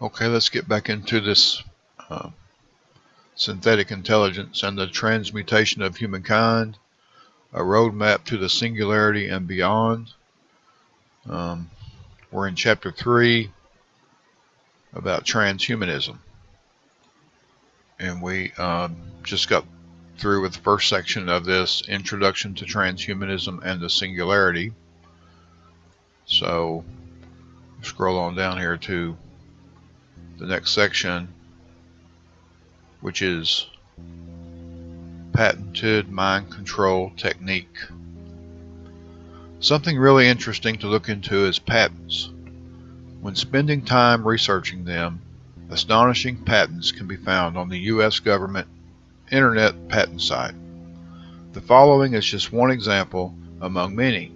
Okay, let's get back into this synthetic intelligence and the transmutation of humankind, a roadmap to the singularity and beyond. We're in chapter 3 about transhumanism, and we just got through with the first section of this introduction to transhumanism and the singularity. So scroll on down here to the next section, which is patented mind control technique. Something really interesting to look into is patents. When spending time researching them, astonishing patents can be found on the U.S. government internet patent site. The following is just one example among many.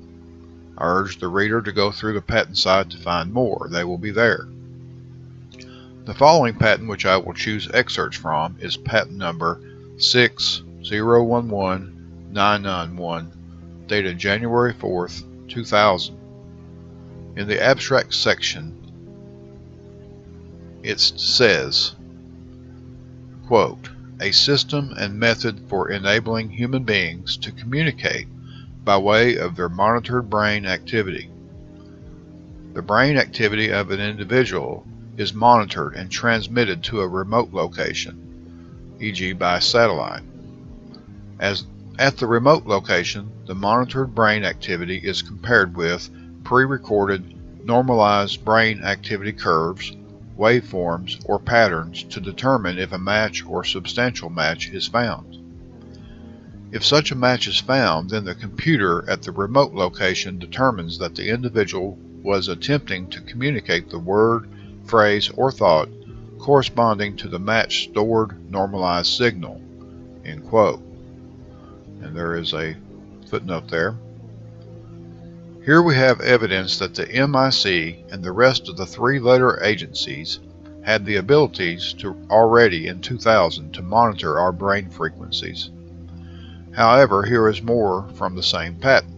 I urge the reader to go through the patent site to find more. They will be there. The following patent, which I will choose excerpts from, is patent number 6011991, dated January 4th, 2000. In the abstract section, it says, quote, "A system and method for enabling human beings to communicate by way of their monitored brain activity. The brain activity of an individual is monitored and transmitted to a remote location, e.g. by satellite. As at the remote location, the monitored brain activity is compared with pre-recorded normalized brain activity curves, waveforms, or patterns to determine if a match or substantial match is found. If such a match is found, then the computer at the remote location determines that the individual was attempting to communicate the word, phrase, or thought corresponding to the match stored normalized signal," end quote. And there is a footnote there. Here we have evidence that the MIC and the rest of the three-letter agencies had the abilities to already in 2000 to monitor our brain frequencies. However, here is more from the same patent.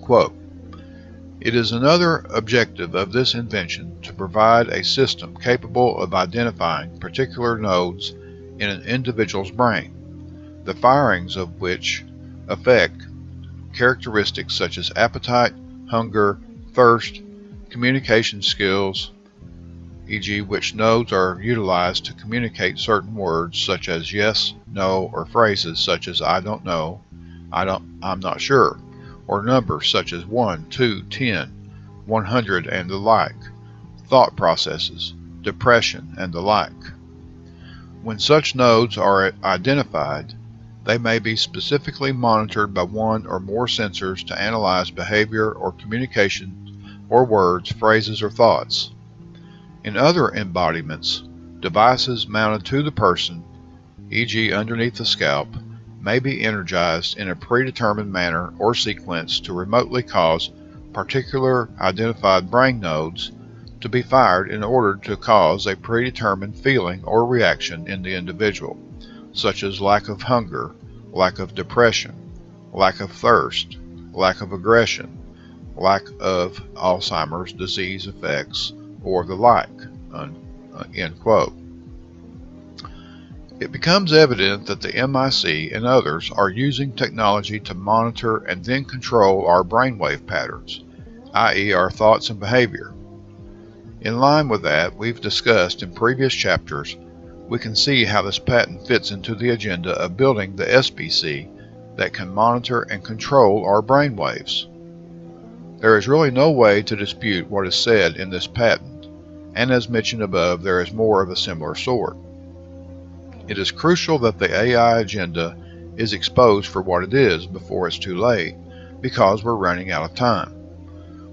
Quote, "It is another objective of this invention to provide a system capable of identifying particular nodes in an individual's brain, the firings of which affect characteristics such as appetite, hunger, thirst, communication skills, e.g. which nodes are utilized to communicate certain words such as yes, no, or phrases such as I don't know, I'm not sure, or numbers such as 1, 2, 10, 100, and the like, thought processes, depression, and the like. When such nodes are identified, they may be specifically monitored by one or more sensors to analyze behavior or communication or words, phrases, or thoughts. In other embodiments, devices mounted to the person, e.g. underneath the scalp, may be energized in a predetermined manner or sequence to remotely cause particular identified brain nodes to be fired in order to cause a predetermined feeling or reaction in the individual, such as lack of hunger, lack of depression, lack of thirst, lack of aggression, lack of Alzheimer's disease effects, or the like," end quote. It becomes evident that the MIC and others are using technology to monitor and then control our brainwave patterns, i.e. our thoughts and behavior. In line with that, we've discussed in previous chapters, we can see how this patent fits into the agenda of building the SBC that can monitor and control our brainwaves. There is really no way to dispute what is said in this patent, and as mentioned above, there is more of a similar sort. It is crucial that the AI agenda is exposed for what it is before it's too late, because we're running out of time.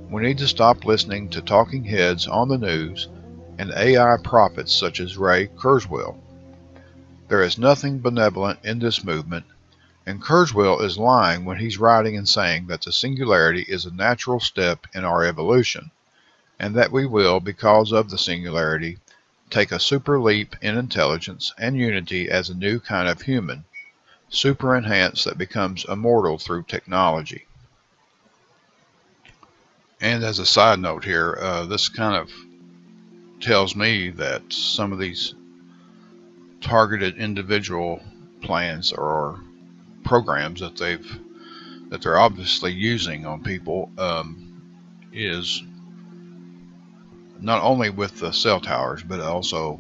We need to stop listening to talking heads on the news and AI prophets such as Ray Kurzweil. There is nothing benevolent in this movement, and Kurzweil is lying when he's writing and saying that the singularity is a natural step in our evolution, and that we will, because of the singularity, take a super leap in intelligence and unity as a new kind of human, super enhanced that becomes immortal through technology. And as a side note here, this kind of tells me that some of these targeted individual plans or programs that they're obviously using on people is not only with the cell towers, but also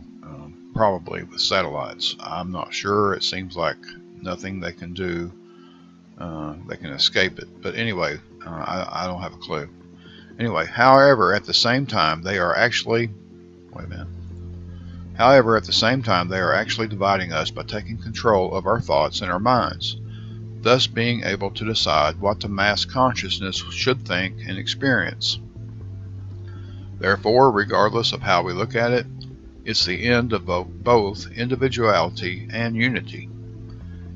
probably with satellites. I'm not sure. It seems like nothing they can do. They can escape it. But anyway, I don't have a clue. Anyway, however, at the same time, they are actually... Wait a minute. However, at the same time, they are actually dividing us by taking control of our thoughts and our minds, thus being able to decide what the mass consciousness should think and experience. Therefore, regardless of how we look at it, it's the end of both individuality and unity.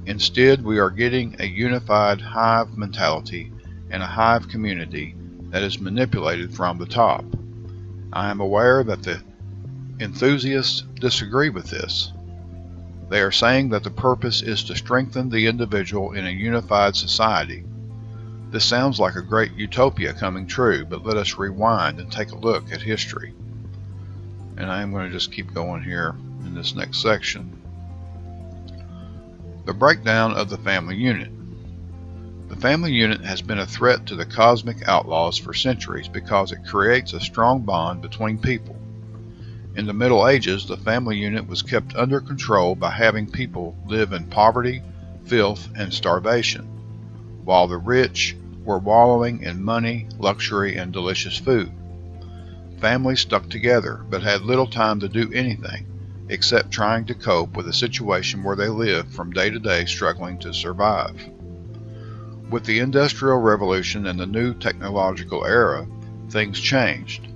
Instead, we are getting a unified hive mentality and a hive community that is manipulated from the top. I am aware that the enthusiasts disagree with this. They are saying that the purpose is to strengthen the individual in a unified society. This sounds like a great utopia coming true, but let us rewind and take a look at history. And I am going to just keep going here in this next section. The breakdown of the family unit. The family unit has been a threat to the cosmic outlaws for centuries because it creates a strong bond between people. In the Middle Ages, the family unit was kept under control by having people live in poverty, filth, and starvation, while the rich were wallowing in money, luxury, and delicious food. Families stuck together, but had little time to do anything, except trying to cope with a situation where they lived from day to day, struggling to survive. With the Industrial Revolution and the new technological era, things changed.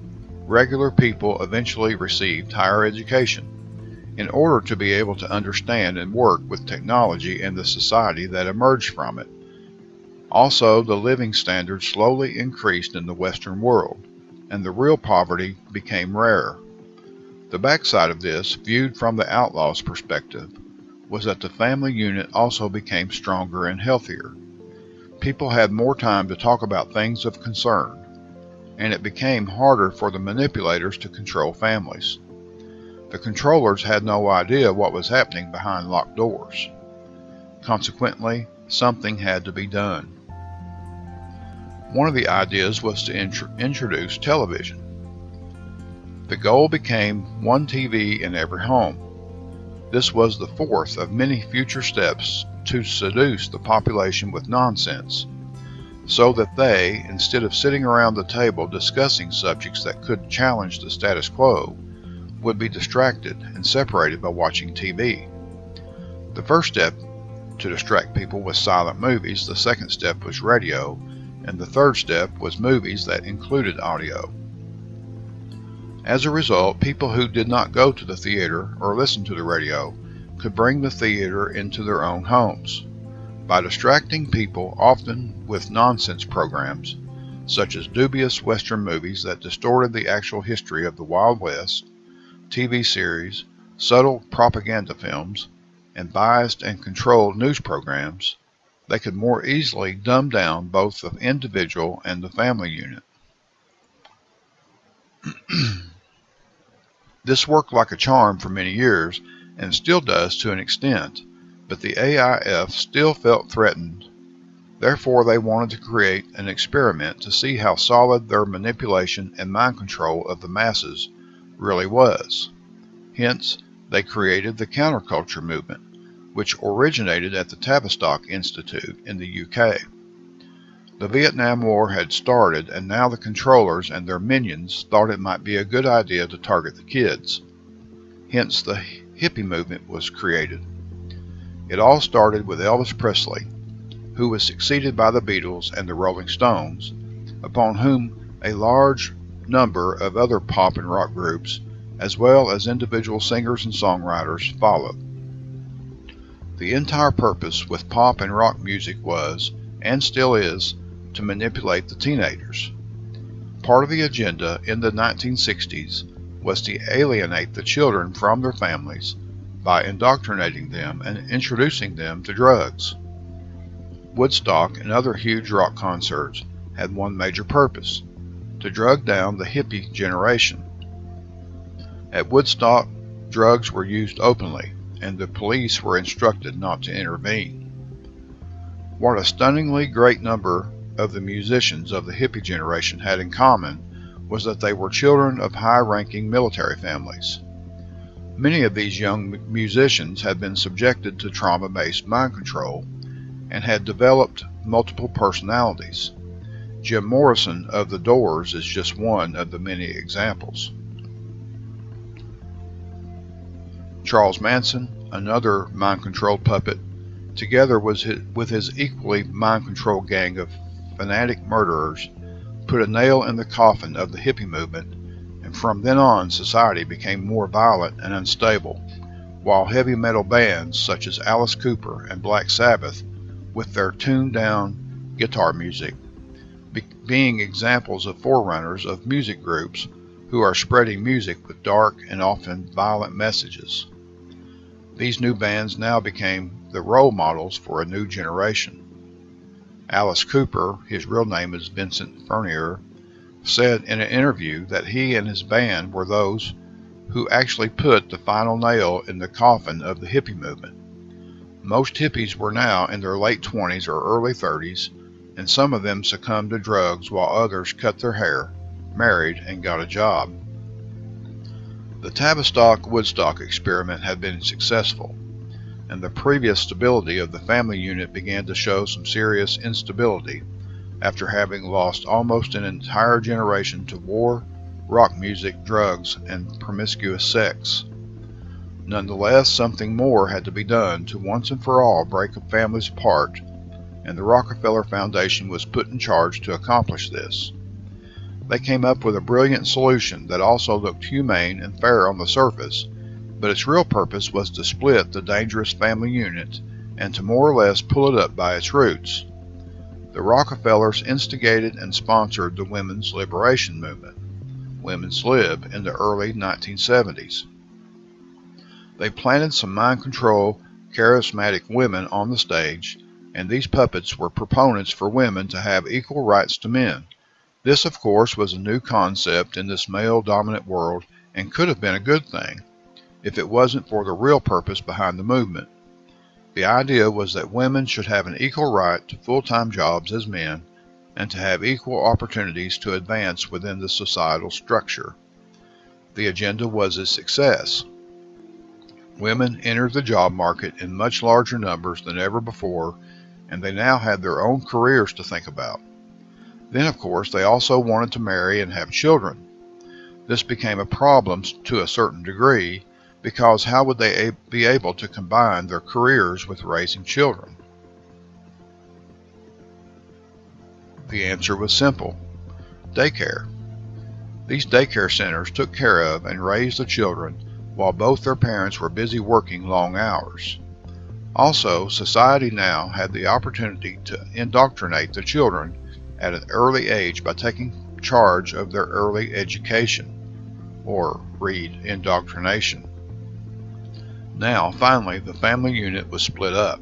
Regular people eventually received higher education in order to be able to understand and work with technology and the society that emerged from it. Also, the living standards slowly increased in the Western world, and the real poverty became rare. The backside of this, viewed from the outlaw's perspective, was that the family unit also became stronger and healthier. People had more time to talk about things of concern, and it became harder for the manipulators to control families. The controllers had no idea what was happening behind locked doors. Consequently, something had to be done. One of the ideas was to introduce television. The goal became one TV in every home. This was the fourth of many future steps to seduce the population with nonsense, so that they, instead of sitting around the table discussing subjects that could challenge the status quo, would be distracted and separated by watching TV. The first step to distract people was silent movies, the second step was radio, and the third step was movies that included audio. As a result, people who did not go to the theater or listen to the radio could bring the theater into their own homes. By distracting people, often with nonsense programs, such as dubious Western movies that distorted the actual history of the Wild West, TV series, subtle propaganda films, and biased and controlled news programs, they could more easily dumb down both the individual and the family unit. This worked like a charm for many years, and still does to an extent, but the AIF still felt threatened. Therefore, they wanted to create an experiment to see how solid their manipulation and mind control of the masses really was. Hence, they created the counterculture movement, which originated at the Tavistock Institute in the UK. The Vietnam War had started, and now the controllers and their minions thought it might be a good idea to target the kids. Hence, the hippie movement was created. It all started with Elvis Presley, who was succeeded by the Beatles and the Rolling Stones, upon whom a large number of other pop and rock groups, as well as individual singers and songwriters, followed. The entire purpose with pop and rock music was, and still is, to manipulate the teenagers. Part of the agenda in the 1960s was to alienate the children from their families by indoctrinating them and introducing them to drugs. Woodstock and other huge rock concerts had one major purpose: to drug down the hippie generation. At Woodstock, drugs were used openly, and the police were instructed not to intervene. What a stunningly great number of the musicians of the hippie generation had in common was that they were children of high-ranking military families. Many of these young musicians had been subjected to trauma-based mind control and had developed multiple personalities. Jim Morrison of the Doors is just one of the many examples. Charles Manson, another mind-controlled puppet, together with his equally mind-controlled gang of fanatic murderers, put a nail in the coffin of the hippie movement, and from then on society became more violent and unstable, while heavy metal bands such as Alice Cooper and Black Sabbath, with their tuned-down guitar music, being examples of forerunners of music groups who are spreading music with dark and often violent messages. These new bands now became the role models for a new generation. Alice Cooper, his real name is Vincent Furnier, said in an interview that he and his band were those who actually put the final nail in the coffin of the hippie movement. Most hippies were now in their late 20s or early 30s, and some of them succumbed to drugs while others cut their hair, married, and got a job. The Tavistock Woodstock experiment had been successful, and the previous stability of the family unit began to show some serious instability after having lost almost an entire generation to war, rock music, drugs, and promiscuous sex. Nonetheless, something more had to be done to once and for all break families apart, and the Rockefeller Foundation was put in charge to accomplish this. They came up with a brilliant solution that also looked humane and fair on the surface, but its real purpose was to split the dangerous family unit and to more or less pull it up by its roots. The Rockefellers instigated and sponsored the Women's Liberation Movement, Women's Lib, in the early 1970s. They planted some mind-control, charismatic women on the stage, and these puppets were proponents for women to have equal rights to men. This, of course, was a new concept in this male-dominant world and could have been a good thing, if it wasn't for the real purpose behind the movement. The idea was that women should have an equal right to full-time jobs as men and to have equal opportunities to advance within the societal structure. The agenda was a success. Women entered the job market in much larger numbers than ever before, and they now had their own careers to think about. Then, of course, they also wanted to marry and have children. This became a problem to a certain degree, because how would they be able to combine their careers with raising children? The answer was simple: daycare. These daycare centers took care of and raised the children while both their parents were busy working long hours. Also, society now had the opportunity to indoctrinate the children at an early age by taking charge of their early education, or read, indoctrination. Now, finally, the family unit was split up.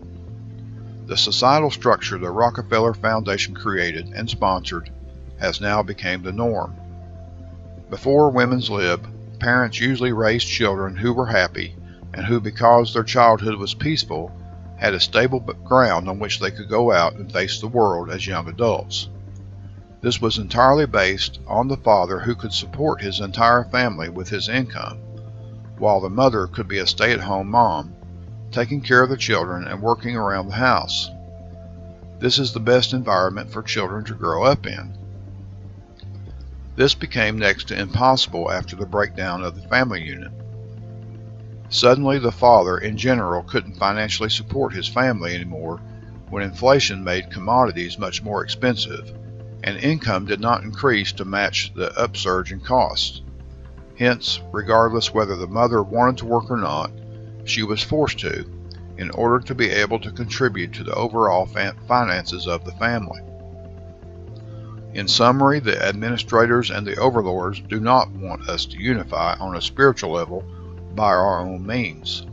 The societal structure the Rockefeller Foundation created and sponsored has now become the norm. Before Women's Lib, parents usually raised children who were happy and who, because their childhood was peaceful, had a stable ground on which they could go out and face the world as young adults. This was entirely based on the father, who could support his entire family with his income, while the mother could be a stay-at-home mom, taking care of the children and working around the house. This is the best environment for children to grow up in. This became next to impossible after the breakdown of the family unit. Suddenly, the father in general couldn't financially support his family anymore when inflation made commodities much more expensive, and income did not increase to match the upsurge in costs. Hence, regardless whether the mother wanted to work or not, she was forced to, in order to be able to contribute to the overall finances of the family. In summary, the administrators and the overlords do not want us to unify on a spiritual level by our own means,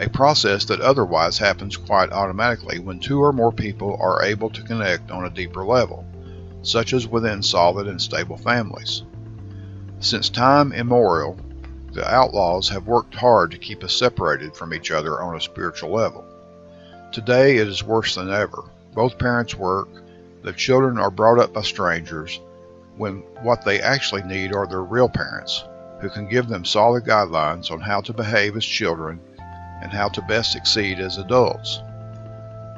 a process that otherwise happens quite automatically when two or more people are able to connect on a deeper level, such as within solid and stable families. Since time immemorial, The Outlaws have worked hard to keep us separated from each other on a spiritual level. Today it is worse than ever. Both parents work, the children are brought up by strangers, when what they actually need are their real parents, who can give them solid guidelines on how to behave as children and how to best succeed as adults.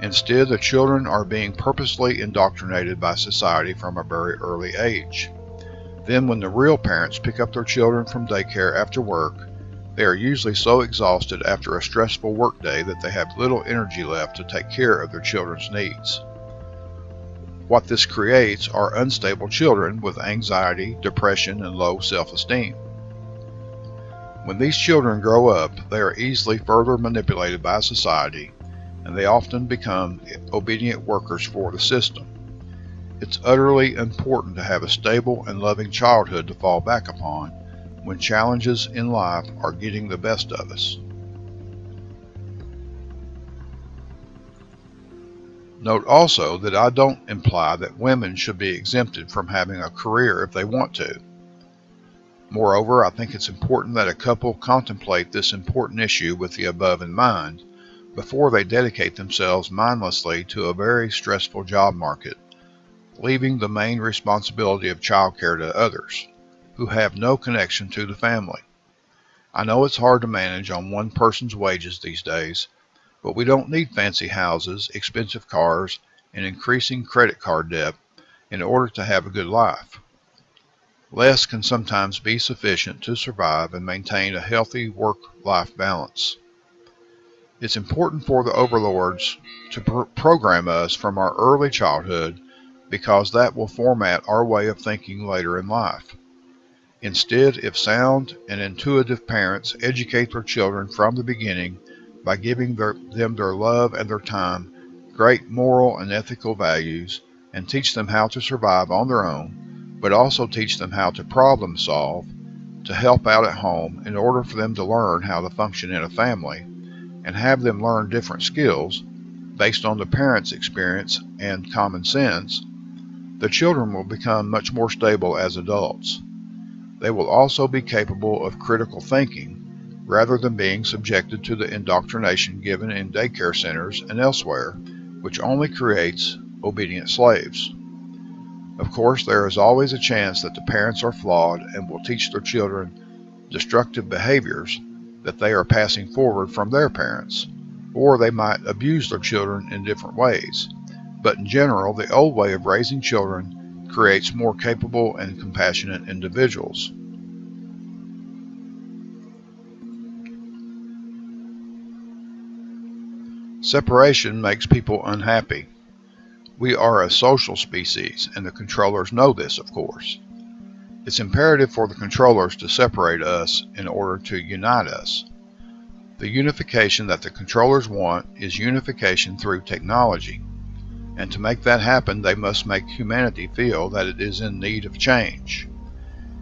Instead, the children are being purposely indoctrinated by society from a very early age. Then when the real parents pick up their children from daycare after work, they are usually so exhausted after a stressful workday that they have little energy left to take care of their children's needs. What this creates are unstable children with anxiety, depression, and low self-esteem. When these children grow up, they are easily further manipulated by society, and they often become obedient workers for the system. It's utterly important to have a stable and loving childhood to fall back upon when challenges in life are getting the best of us. Note also that I don't imply that women should be exempted from having a career if they want to. Moreover, I think it's important that a couple contemplate this important issue with the above in mind before they dedicate themselves mindlessly to a very stressful job market, leaving the main responsibility of childcare to others, who have no connection to the family. I know it's hard to manage on one person's wages these days, but we don't need fancy houses, expensive cars, and increasing credit card debt in order to have a good life. Less can sometimes be sufficient to survive and maintain a healthy work-life balance. It's important for the overlords to program us from our early childhood, because that will format our way of thinking later in life. Instead, if sound and intuitive parents educate their children from the beginning by giving them their love and their time, great moral and ethical values, and teach them how to survive on their own, but also teach them how to problem solve, to help out at home in order for them to learn how to function in a family, and have them learn different skills based on the parents' experience and common sense, the children will become much more stable as adults. They will also be capable of critical thinking, rather than being subjected to the indoctrination given in daycare centers and elsewhere, which only creates obedient slaves. Of course, there is always a chance that the parents are flawed and will teach their children destructive behaviors that they are passing forward from their parents, or they might abuse their children in different ways. But in general, the old way of raising children creates more capable and compassionate individuals. Separation makes people unhappy. We are a social species, and the controllers know this, of course. It's imperative for the controllers to separate us in order to unite us. The unification that the controllers want is unification through technology. And to make that happen, they must make humanity feel that it is in need of change.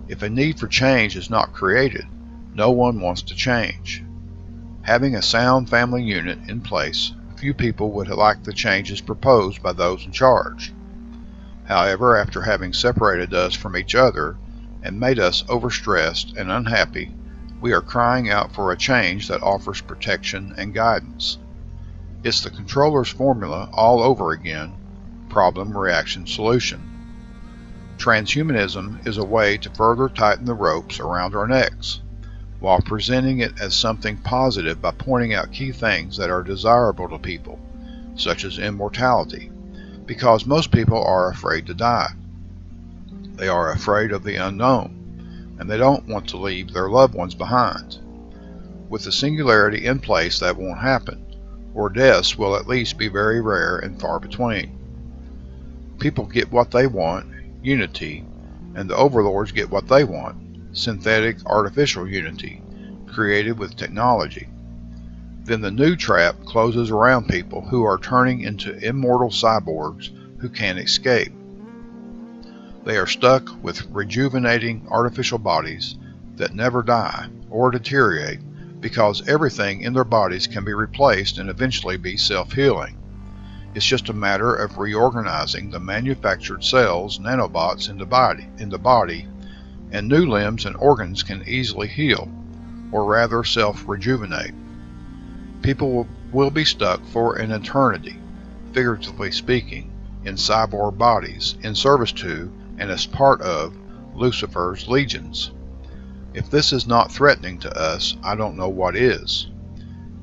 If a need for change is not created, no one wants to change. Having a sound family unit in place, few people would like the changes proposed by those in charge. However, after having separated us from each other and made us overstressed and unhappy, we are crying out for a change that offers protection and guidance. It's the controller's formula all over again: problem, reaction, solution. Transhumanism is a way to further tighten the ropes around our necks, while presenting it as something positive by pointing out key things that are desirable to people, such as immortality, because most people are afraid to die. They are afraid of the unknown, and they don't want to leave their loved ones behind. With the singularity in place, that won't happen, or deaths will at least be very rare and far between. People get what they want, unity, and the overlords get what they want, synthetic artificial unity, created with technology. Then the new trap closes around people who are turning into immortal cyborgs who can't escape. They are stuck with rejuvenating artificial bodies that never die or deteriorate, because everything in their bodies can be replaced and eventually be self-healing. It's just a matter of reorganizing the manufactured cells, nanobots in the body, and new limbs and organs can easily heal, or rather self-rejuvenate. People will be stuck for an eternity, figuratively speaking, in cyborg bodies, in service to, and as part of, Lucifer's legions. If this is not threatening to us, I don't know what is.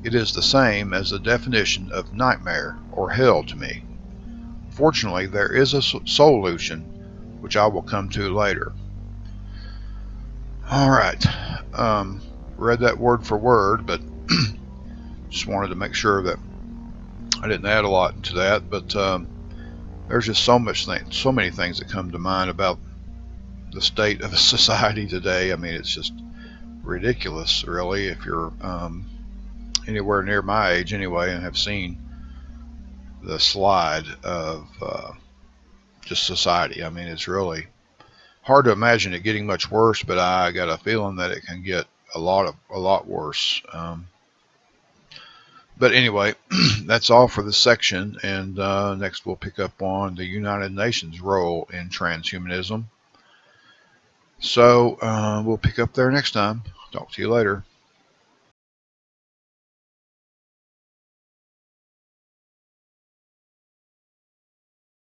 It is the same as the definition of nightmare or hell to me. Fortunately, there is a solution, which I will come to later. Alright, read that word for word, but just wanted to make sure that I didn't add a lot to that, but there's just so many things that come to mind about the state of society today. I mean, it's just ridiculous, really, if you're anywhere near my age anyway and have seen the slide of just society. I mean, it's really hard to imagine it getting much worse, but I got a feeling that it can get a lot worse. But anyway, that's all for this section, and next we'll pick up on the United Nations role in transhumanism. So we'll pick up there next time. Talk to you later.